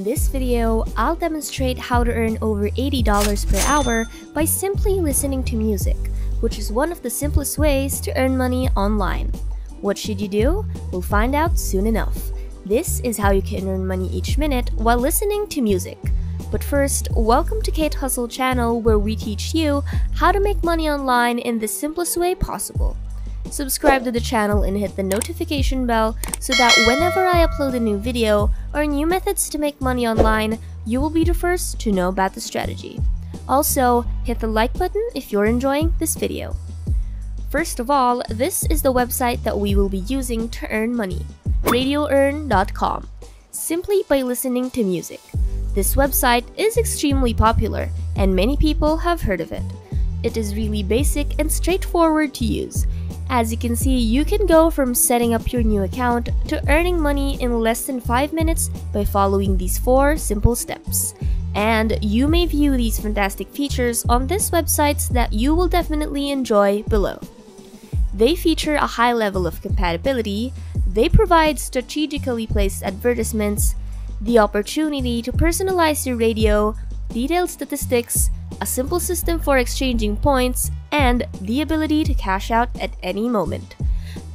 In this video, I'll demonstrate how to earn over $80 per hour by simply listening to music, which is one of the simplest ways to earn money online. What should you do? We'll find out soon enough. This is how you can earn money each minute while listening to music. But first, welcome to Kate Hustle channel, where we teach you how to make money online in the simplest way possible. Subscribe to the channel and hit the notification bell so that whenever I upload a new video or new methods to make money online, you will be the first to know about the strategy. Also, hit the like button if you're enjoying this video. First of all, this is the website that we will be using to earn money, RadioEarn.com, simply by listening to music. This website is extremely popular and many people have heard of it. It is really basic and straightforward to use. As you can see, you can go from setting up your new account to earning money in less than 5 minutes by following these 4 simple steps. And you may view these fantastic features on this website that you will definitely enjoy below. They feature a high level of compatibility, they provide strategically placed advertisements, the opportunity to personalize your radio, detailed statistics, a simple system for exchanging points, and the ability to cash out at any moment.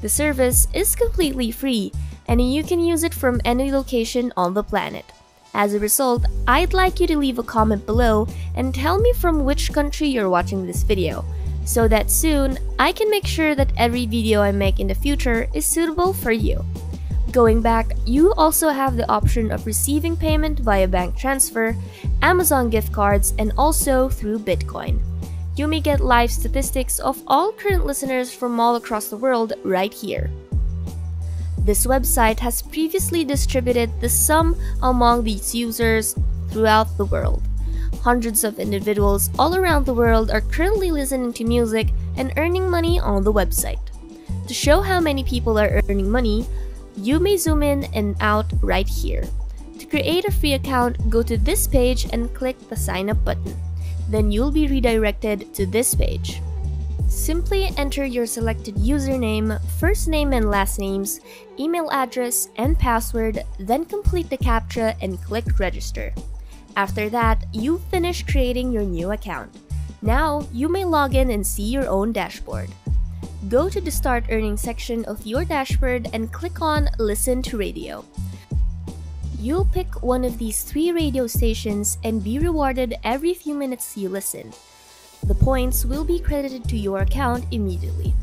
The service is completely free, and you can use it from any location on the planet. As a result, I'd like you to leave a comment below and tell me from which country you're watching this video, so that soon I can make sure that every video I make in the future is suitable for you. Going back, you also have the option of receiving payment via bank transfer, Amazon gift cards, and also through Bitcoin. You may get live statistics of all current listeners from all across the world right here. This website has previously distributed the sum among its users throughout the world. Hundreds of individuals all around the world are currently listening to music and earning money on the website. To show how many people are earning money, you may zoom in and out right here. To create a free account, go to this page and click the sign up button. Then you'll be redirected to this page. Simply enter your selected username, first name and last names, email address and password, then complete the CAPTCHA and click register. After that, you've finished creating your new account. Now you may log in and see your own dashboard. Go to the Start Earning section of your dashboard and click on Listen to Radio. You'll pick one of these 3 radio stations and be rewarded every few minutes you listen. The points will be credited to your account immediately.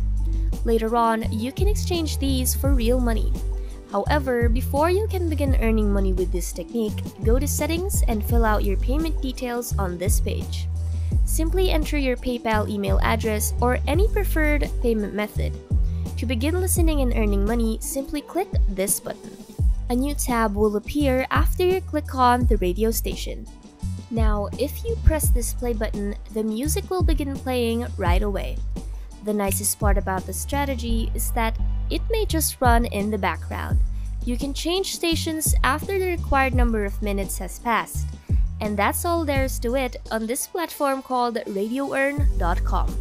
Later on, you can exchange these for real money. However, before you can begin earning money with this technique, go to Settings and fill out your payment details on this page. Simply enter your PayPal email address or any preferred payment method. To begin listening and earning money, simply click this button. A new tab will appear after you click on the radio station. Now, if you press this play button, the music will begin playing right away. The nicest part about the strategy is that it may just run in the background. You can change stations after the required number of minutes has passed. And that's all there is to it on this platform called RadioEarn.com.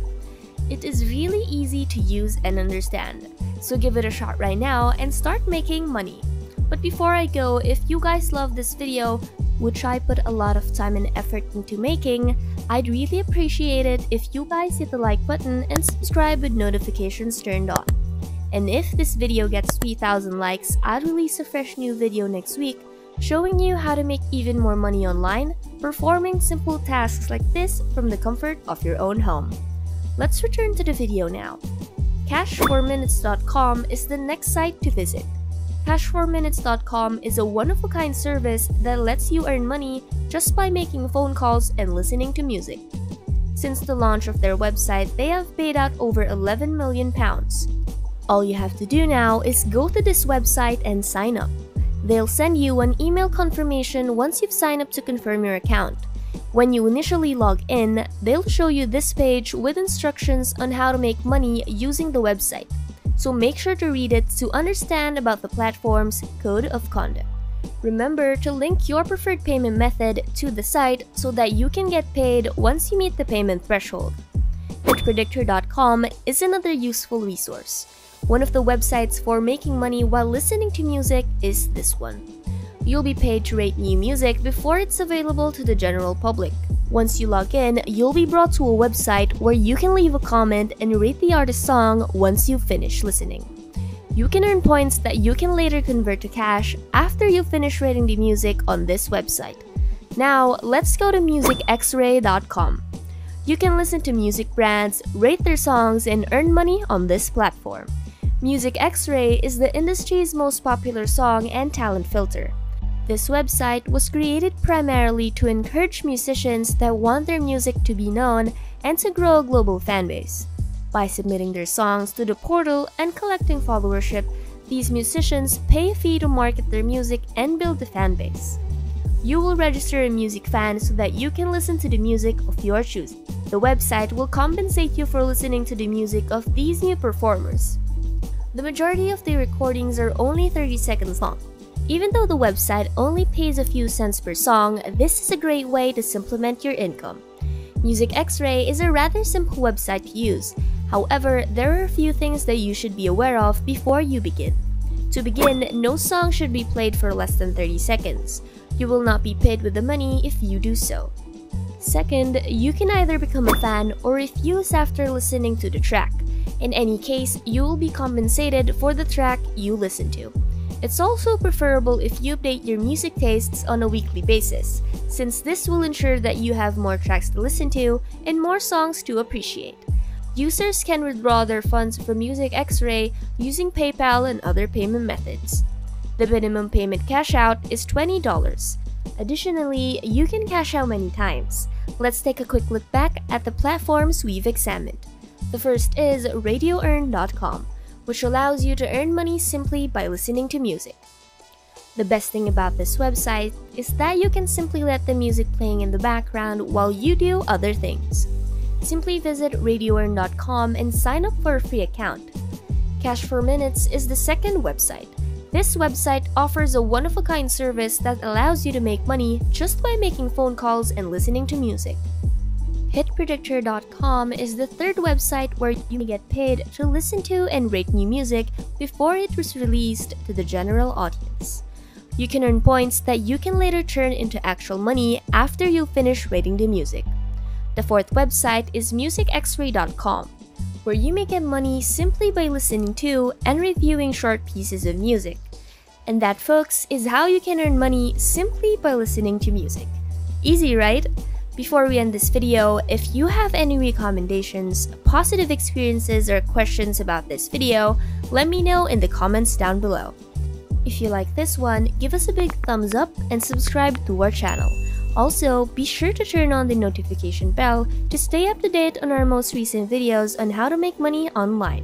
It is really easy to use and understand, so give it a shot right now and start making money. But before I go, if you guys love this video, which I put a lot of time and effort into making, I'd really appreciate it if you guys hit the like button and subscribe with notifications turned on. And if this video gets 3,000 likes, I'll release a fresh new video next week showing you how to make even more money online, performing simple tasks like this from the comfort of your own home. Let's return to the video now. Cash4Minutes.com is the next site to visit. Cash4Minutes.com is a one-of-a-kind service that lets you earn money just by making phone calls and listening to music. Since the launch of their website, they have paid out over £11 million. All you have to do now is go to this website and sign up. They'll send you an email confirmation once you've signed up to confirm your account. When you initially log in, they'll show you this page with instructions on how to make money using the website. So make sure to read it to understand about the platform's code of conduct. Remember to link your preferred payment method to the site so that you can get paid once you meet the payment threshold. HitPredictor.com is another useful resource. One of the websites for making money while listening to music is this one. you'll be paid to rate new music before it's available to the general public. Once you log in, you'll be brought to a website where you can leave a comment and rate the artist's song once you finish listening. You can earn points that you can later convert to cash after you finish rating the music on this website. Now, let's go to MusicXray.com. You can listen to music brands, rate their songs, and earn money on this platform. MusicXray is the industry's most popular song and talent filter. This website was created primarily to encourage musicians that want their music to be known and to grow a global fanbase. By submitting their songs to the portal and collecting followership, these musicians pay a fee to market their music and build the fanbase. You will register a music fan so that you can listen to the music of your choosing. The website will compensate you for listening to the music of these new performers. The majority of the recordings are only 30 seconds long. Even though the website only pays a few cents per song, this is a great way to supplement your income. MusicXray is a rather simple website to use. However, there are a few things that you should be aware of before you begin. To begin, no song should be played for less than 30 seconds. You will not be paid with the money if you do so. Second, you can either become a fan or refuse after listening to the track. In any case, you will be compensated for the track you listen to. It's also preferable if you update your music tastes on a weekly basis, since this will ensure that you have more tracks to listen to and more songs to appreciate. Users can withdraw their funds from MusicXray using PayPal and other payment methods. The minimum payment cash out is $20. Additionally, you can cash out many times. Let's take a quick look back at the platforms we've examined. The first is RadioEarn.com, which allows you to earn money simply by listening to music. The best thing about this website is that you can simply let the music playing in the background while you do other things. Simply visit RadioEarn.com and sign up for a free account. Cash4Minutes is the second website. This website offers a one-of-a-kind service that allows you to make money just by making phone calls and listening to music. HitPredictor.com is the third website where you may get paid to listen to and rate new music before it was released to the general audience. You can earn points that you can later turn into actual money after you finish rating the music. The fourth website is MusicXray.com, where you may get money simply by listening to and reviewing short pieces of music. And that, folks, is how you can earn money simply by listening to music. Easy, right? Before we end this video, if you have any recommendations, positive experiences, or questions about this video, let me know in the comments down below. If you like this one, give us a big thumbs up and subscribe to our channel. Also, be sure to turn on the notification bell to stay up to date on our most recent videos on how to make money online.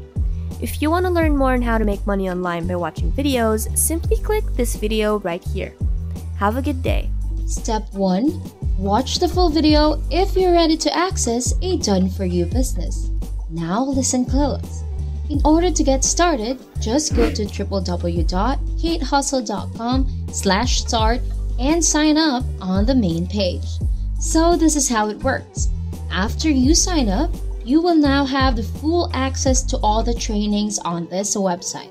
If you want to learn more on how to make money online by watching videos, simply click this video right here. Have a good day. Step 1. Watch the full video if you're ready to access a done-for-you business. Now listen close. In order to get started, just go to www.katehustle.com/start and sign up on the main page. So this is how it works. After you sign up, you will now have the full access to all the trainings on this website.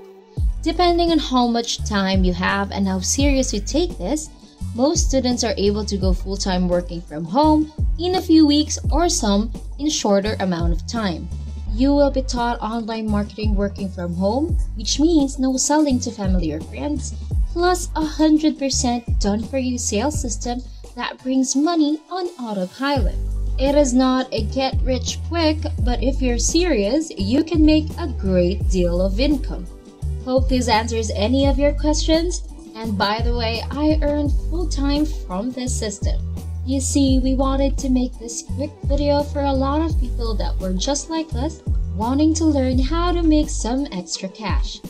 Depending on how much time you have and how serious you take this, most students are able to go full-time working from home in a few weeks or some in shorter amount of time. You will be taught online marketing working from home, which means no selling to family or friends, plus 100% done-for-you sales system that brings money on autopilot. It is not a get-rich-quick, but if you're serious, you can make a great deal of income. Hope this answers any of your questions. And by the way, I earned full-time from this system. You see, we wanted to make this quick video for a lot of people that were just like us, wanting to learn how to make some extra cash.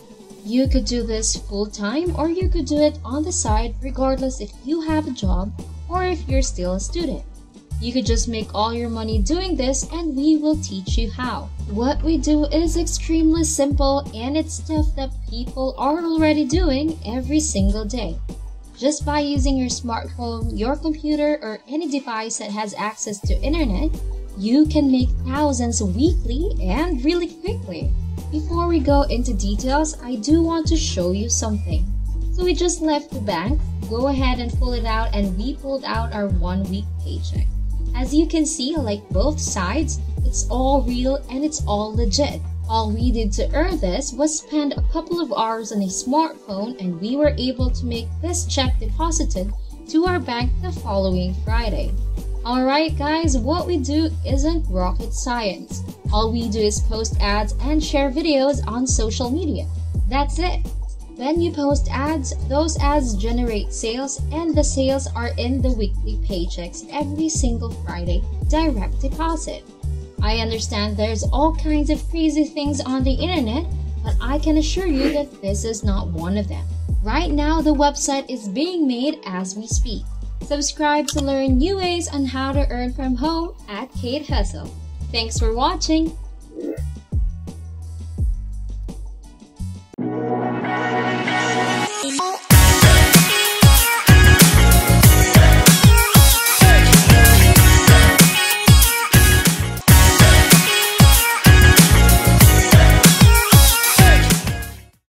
You could do this full-time or you could do it on the side regardless if you have a job or if you're still a student. You could just make all your money doing this and we will teach you how. What we do is extremely simple and it's stuff that people are already doing every single day. Just by using your smartphone, your computer, or any device that has access to internet, you can make thousands weekly and really quickly. Before we go into details, I do want to show you something. So we just left the bank, go ahead and pull it out, and we pulled out our 1 week paycheck. As you can see, like both sides, it's all real and it's all legit. All we did to earn this was spend a couple of hours on a smartphone, and we were able to make this check deposited to our bank the following Friday. Alright guys, what we do isn't rocket science. All we do is post ads and share videos on social media. That's it. When you post ads, those ads generate sales, and the sales are in the weekly paychecks every single Friday, direct deposit. I understand there's all kinds of crazy things on the internet, but I can assure you that this is not one of them. Right now, the website is being made as we speak. Subscribe to learn new ways on how to earn from home at Kate Hustle. Thanks for watching.